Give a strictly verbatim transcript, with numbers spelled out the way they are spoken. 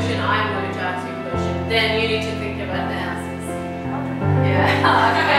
question, I'm going to ask you a question, then you need to think about the answers. Yeah.